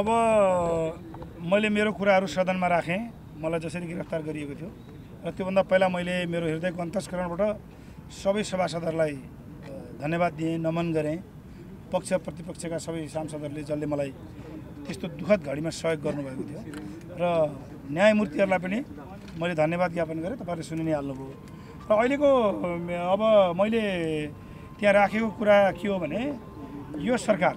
अब मैले मेरो कुराहरु सदनमा राखे मलाई जसरी गिरफ्तार गरिएको थियो र त्योभन्दा पहिला मैले मेरो हृदयको अन्तस्करणबाट सबै सभासदहरुलाई धन्यवाद दिए नमन गरे। पक्ष प्रतिपक्षका सबै सांसदहरुले जसले मलाई त्यस्तो दुखद घडीमा सहयोग गर्नुभएको थियो र न्यायमूर्तिहरुलाई पनि मैले धन्यवाद ज्ञापन गरे। तपाईहरुले सुनि नै हाल्नुभयो र अहिलेको अब मैले त्यहाँ राखेको कुरा के हो भने यो सरकार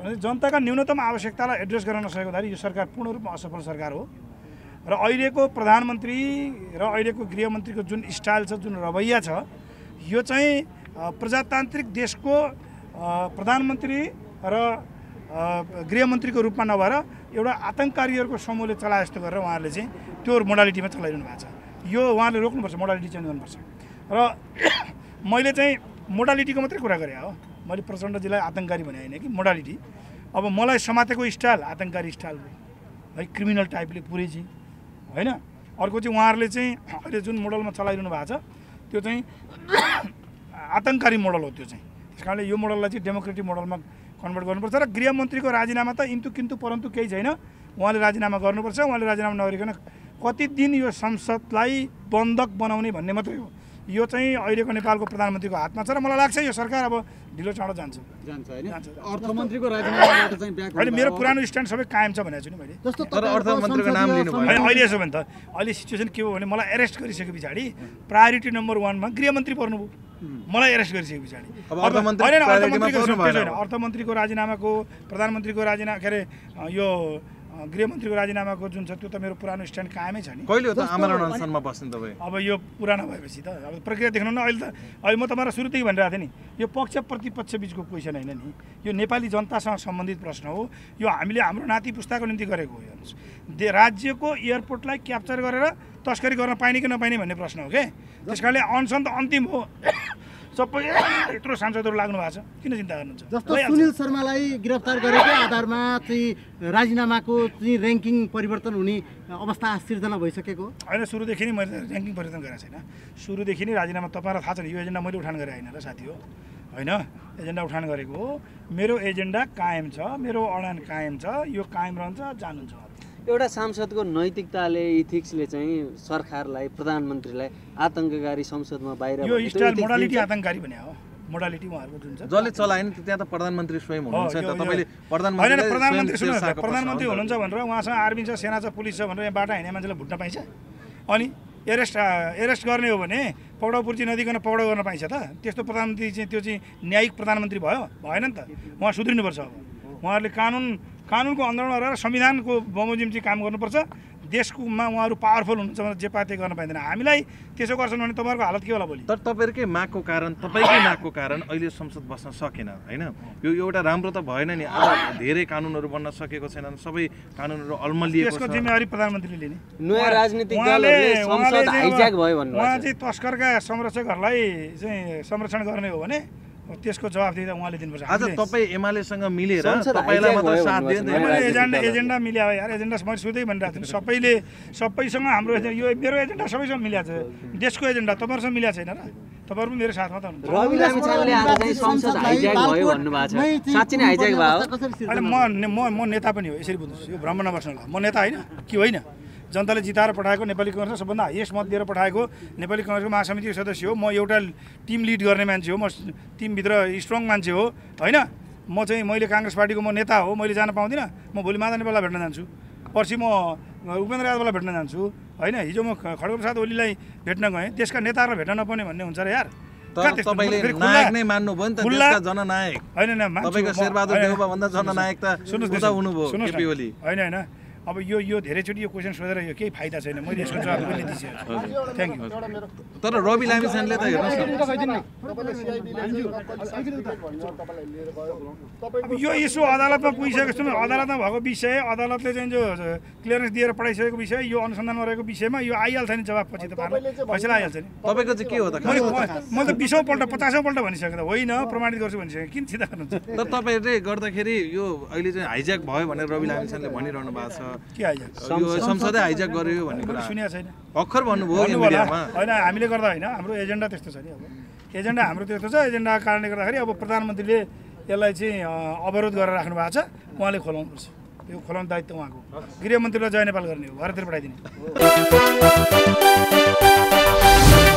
जनताका न्यूनतम आवश्यकतालाई एड्रेस गर्न नसकेको हुँदाखेरि यो सरकार पूर्ण रूपमा असफल सरकार हो र अहिलेको प्रधानमन्त्री र अहिलेको गृहमन्त्रीको जुन स्टाइल छ जुन रवैया छ यो चाहिँ प्रजातान्त्रिक देशको प्रधानमन्त्री र गृहमन्त्रीको रूपमा नभएर एउटा आतंककारीहरूको समूहले चलाए जस्तो गरेर उहाँहरूले चाहिँ त्यो मोडालिटीमा चलाइरहनु भएको छ। यो उहाँले रोक्नुपर्छ, मोडालिटी चेन्ज गर्नुपर्छ। र मैले चाहिँ मोडालिटीको मात्रै कुरा गरे हो, मैले प्रचण्डजीलाई आतंककारी भने होइन कि मोडालिटी। अब मलाई समातेको स्टाइल आतंककारी स्टाइल है, क्रिमिनल टाइपले पुरै चाहिँ होइन। अर्को चाहिँ उहाँहरूले चाहिँ अहिले जुन मोडलमा चलाइरहनु भएको छ त्यो चाहिँ आतंककारी मोडल हो। त्यो चाहिँ त्यस कारणले यो मोडललाई चाहिँ डेमोक्रेटिक मोडलमा कन्भर्ट गर्नुपर्छ र गृहमन्त्रीको राजीनामा त इन्तु किन्तु परन्तु केही छैन, उहाँले राजीनामा गर्नुपर्छ। उहाँले राजीनामा नगरिकन कति दिन यो संसदलाई बन्धक बनाउने भन्ने मात्रै हो। यो चाहिँ अहिलेको नेपालको प्रधानमन्त्रीको हातमा छ र मलाई लाग्छ यो सरकार अब ढिलो चाँडो जान्छ होइन। मेरो पुरानो स्ट्यान्ड सबै कायम छ भनेको छु नि मैले। अहिले यसो भने त अहिले सिचुएसन के हो भने मलाई एरेस्ट गरिसके पछाडि प्रायोरिटी नम्बर 1 मा गृहमन्त्री पर्नुभयो। मलाई एरेस्ट गरिसके पछाडि अर्थमन्त्रीको राजीनामाको प्रधानमन्त्रीको राजीनामा के अरे यो गृहमन्त्रीको राजीनामाको जुन छ त्यो त मेरो पुरानो स्ट्यान्ड कायमै छ नि। कहिले हो त आमरण अनसनमा बस्ने तपाईँ? अब यो पुरानो भएपछि त अब प्रक्रिया देख्नु न। अहिले त अहिले म तपाईलाई सुरुदेखि भनिरहेको थिएँ नि यो पक्ष प्रतिपक्ष बीचको क्वेसन होइन नि, यो नेपाली जनतासँग सम्बन्धित प्रश्न हो। यो हामीले हाम्रो नाति पुस्ताको निम्ति गरेको हो। हेर्नुहोस् राज्यको एयरपोर्टलाई क्याप्चर गरेर तस्करी गर्न पाइने कि नपाइने भन्ने प्रश्न हो के। त्यस कारणले अनसन त अन्तिम हो। सबै यत्रो सांसदहरु लाग्नु भएको छ किन चिन्ता गर्नुहुन्छ? जस्तो सुनील शर्मालाई गिरफ्तार गरेको आधारमा चाहिँ राजीनामाको चाहिँ र्यांकिङ परिवर्तन हुने अवस्था सिर्जना भइसकेको हैन। सुरुदेखि नै मैले र्यांकिङ परिवर्तन गरेको छैन। सुरुदेखि नै राजीनामा तपाईलाई थाहा छ नि यो एजेन्डा मैले उठान गरे हैन र साथी हो हैन। एजेन्डा उठान गरेको हो, मेरो एजेन्डा कायम छ, मेरो अडान कायम छ, यो कायम रहन्छ जानुहुन्छ। एउटा सांसदको नैतिकताले इथिक्सले चाहिँ सरकारलाई प्रधानमन्त्रीलाई आतंककारी संसदमा बाहिर यो स्टाइल मोडालिटी आतंककारी भने हो। मोडालिटी उहाँहरुको जुन छ जसले चलाएन त्यहाँ त प्रधानमन्त्री स्वयं हुनुहुन्छ त। तपाईले प्रधानमन्त्री हुनुहुन्छ भनेर उहाँसँग आर्मी छ सेना छ पुलिस छ भनेर यहाँ बाटा हिँड्ने मान्छेलाई भुट्न पाइन्छ? अनि एरेस्ट गर्ने हो भने पौडापुर्ची नदीकन पौडा गर्न पाइन्छ त? त्यस्तो प्रधानमन्त्री चाहिँ त्यो चाहिँ न्यायिक प्रधानमन्त्री भयो भएन नि त। उहाँ सुध्रिनुपर्छ। अब उहाँहरुले कानुनको अन्दरमा रहेर संविधानको बमोजिम चाहिँ काम गर्नुपर्छ। देशकोमा उहाँहरू पावरफुल हुनुहुन्छ भनेर जे पाते गर्न पाइँदैन। हामीलाई त्यसो गर्छन् भने तपाईँहरूको हालत के होला भोलि? तर तपाईकै मागको कारण अहिले संसद बस्न सकेन हैन। यो एउटा राम्रो त भएन नि। अब धेरै कानुनहरू बन्न सकेको छैन, सबै कानुनहरू अलमलिएको छ। त्यसको जिम्मेवारी प्रधानमन्त्रीले लिने। नयाँ राजनीतिक दलहरूले संसद हाइज्याक भयो भन्नु। उहाँ चाहिँ तस्करका संरक्षकहरूलाई चाहिँ संरक्षण गर्ने हो भने त्यसको जवाफदेही उहाँले दिनुपर्छ। आज तपाई एमालेसँग मिलेर तपाईलाई मात्र साथ दिएन एजेन्डा मिल्यो यार। एजेन्डा मैले सुधै भनिरहेको थिएँ सबैले सबैसँग हाम्रो यो मेरो एजेन्डा सबैसँग मिलाएको छ। देशको एजेन्डा तपाईहरुसँग मिलाएको छैन र तपाईहरु मेरो साथमा त हुनुहुन्छ। राबी लामिछानेले आज चाहिँ संसद हाइज्याक भयो भन्नु भएको छ। साच्चै नै हाइज्याक भयो? अनि म नेता पनि हो यसरी बुझ्नुस्। यो भ्रम नबस्नु होला। म नेता हैन कि होइन। जनताले जिताएर पठाएको नेपाली कांग्रेसले सबभन्दा हाईएस्ट मत दिएर पठाएको नेपाली कांग्रेसको महासमितिको सदस्य हो। म एउटा टिम लिड गर्ने मान्छे हो, म टिमभित्र स्ट्रङ मान्छे हो होइन। म चाहिँ मैले कांग्रेस पार्टीको म नेता हो, मैले जान पाउँदिनँ। म भोलि माधव नेपाललाई भेट्न जान्छु, पर्सि म उपेन्द्र यादवलाई भेट्न जान्छु होइन। हिजो म खड्गप्रसाद ओलीलाई भेट्न गएँ। देशका नेताहरूलाई भेट्न नपाउने भन्ने हुन्छ र यार। जननायक होइन अब यो धेरैचोटि यो क्वेसन सोधेर यो केही फाइदा छैन। मैले यसको जवाफ पनि दिइसकेको छु। Thank you. तर रवि लामिछानेले त हेर्नुस् यो इस्यु अदालतमा पुगिसकेको छ। अदालतमा भएको विषय अदालतले चाहिँ जो क्लियरेन्स दिएर पठाइसकेको विषय यो अनुसन्धानमा रहेको विषयमा यो आइहाल्छ नि जवाफ। पछि त फैसला आइहाल्छ नि। तपाईको चाहिँ के हो त? मैले त 20औं पल्ट 50औं पल्ट भनिसकेको होइन प्रमाणित गर्छु भनिसकेको किन चिन्ता गर्नुहुन्छ? तर तपाईहरुले गर्दाखेरि यो अहिले चाहिँ हाइज्याक भयो भनेर रवि लामिछानेले भनिरहनु भएको छ। के हाइज्याक? संसद हाइज्याक गर्यो भन्ने कुरा सुनेको छैन। अखर भन्नुभयो यो मिडियामा। हैन हामीले गर्दा हैन, हाम्रो एजेन्डा त्यस्तो छ नि। अब एजेन्डा हाम्रो त्यस्तो छ। एजेन्डाको कारणले गर्दाखेरि अब प्रधानमन्त्रीले यसलाई चाहिँ अवरोध गरेर राख्नु भएको छ। उहाँले खोलाउनुपर्छ। यो खोलाउने दायित्व उहाँको। गृहमन्त्रीलाई जय नेपाल गर्ने हो, घरतिर पठाइदिने।